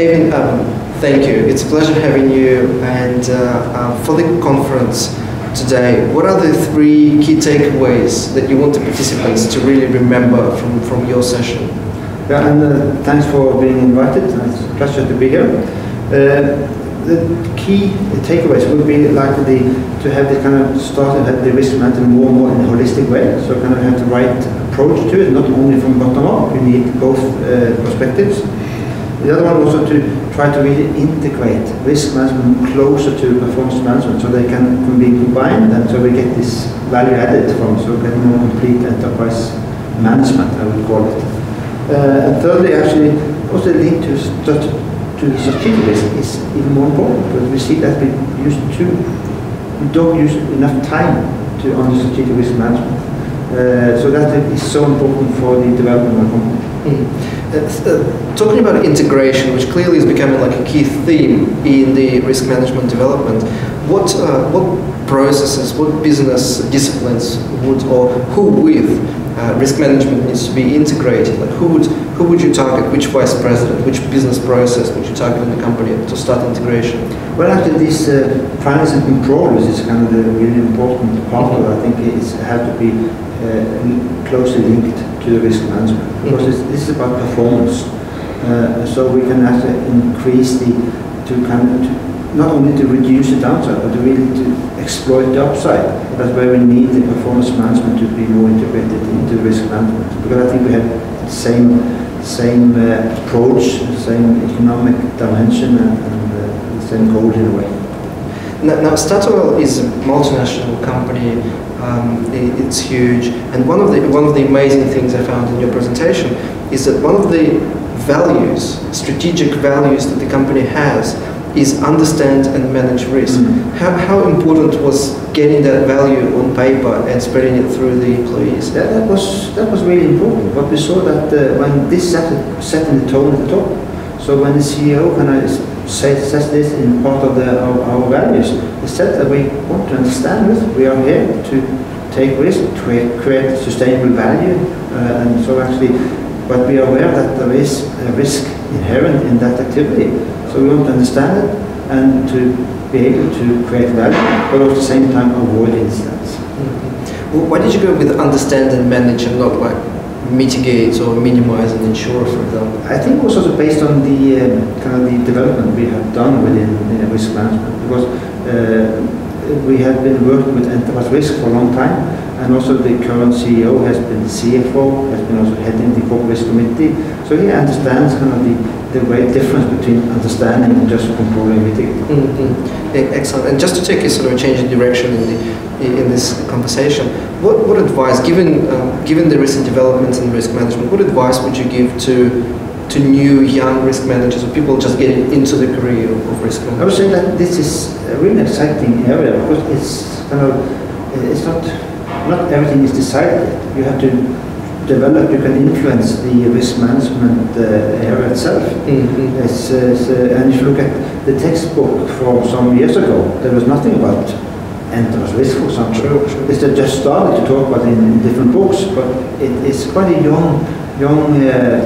Evening, thank you. It's a pleasure having you. And for the conference today, what are the three key takeaways that you want the participants to really remember from your session? Yeah, and thanks for being invited. It's a pleasure to be here. The key takeaways would be likely to have the kind of start at the risk management more in a holistic way. So kind of have the right approach to it, not only from bottom up. You need both perspectives. The other one also to try to really integrate risk management closer to performance management so they can be combined and so we get this value added from, so we get more complete enterprise management, I would call it. And thirdly, actually, also the link to strategic risk is even more important, because we see that we don't use enough time on the strategic risk management. So that is so important for the development of the company. Talking about integration, which clearly is becoming like a key theme in the risk management development, what processes, what business disciplines would, or who with risk management needs to be integrated? Like who would you target, which vice president, which business process would you target in the company to start integration? Well, after this finance and controls is kind of the really important part of it. I think it's have to be closely linked to the risk management, because this is about performance. So we can actually increase not only to reduce the downside, but really to exploit the upside. That's where we need the performance management to be more integrated into risk management. Because I think we have the same approach, the same economic dimension, and the same goal in a way. Now, Statoil is a multinational company. It's huge, and one of the amazing things I found in your presentation is that one of the values, strategic values that the company has, is understand and manage risk. Mm-hmm. How important was getting that value on paper and spreading it through the employees? Yeah, that was really important. But we saw that when this set the tone at the top. So when the CEO says this in part of our values. It said that we want to understand risk, we are here to take risk, to create sustainable value, and so actually, but we are aware that there is a risk inherent in that activity. So we want to understand it and to be able to create value, but at the same time avoid incidents. Mm-hmm. Well, why did you go with understand and manage and not like mitigate or minimize and ensure, for example? I think also based on the kind of the development we have done within risk management, because we have been working with enterprise risk for a long time, and also the current CEO has been the CFO, has been also heading the corporate risk committee, so he understands kind of the great difference between understanding and just controlling mitigating. Mm-hmm. Excellent. And just to take a sort of change in direction in this conversation, what advice, given the recent developments in risk management, what advice would you give to new young risk managers or people just getting into the career of risk management? I would say that this is a really exciting area, because it's kind of not everything is decided. You have to develop, you can influence the risk management area itself. Mm-hmm. And if you look at the textbook from some years ago, there was nothing about enterprise risk, for example. Sure. It's just started to talk about in different books, but it's quite a young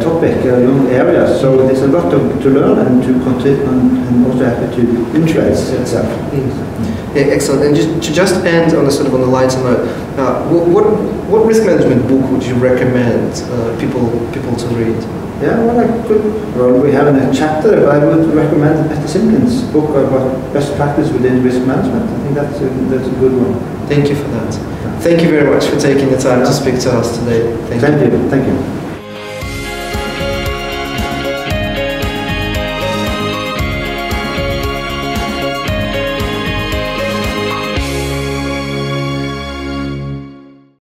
topic, young area, so there's a lot to learn and to contribute, and also have to influence itself. Mm-hmm. Yeah, excellent. And to just end on a sort of on a lighter note, what risk management book would you recommend people to read? Yeah, well, we have a chapter, but I would recommend Peter Simkins' book about best practice within risk management. I think that's a good one. Thank you for that. Thank you very much for taking the time to speak to us today. Thank you. Thank you.